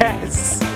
Yes!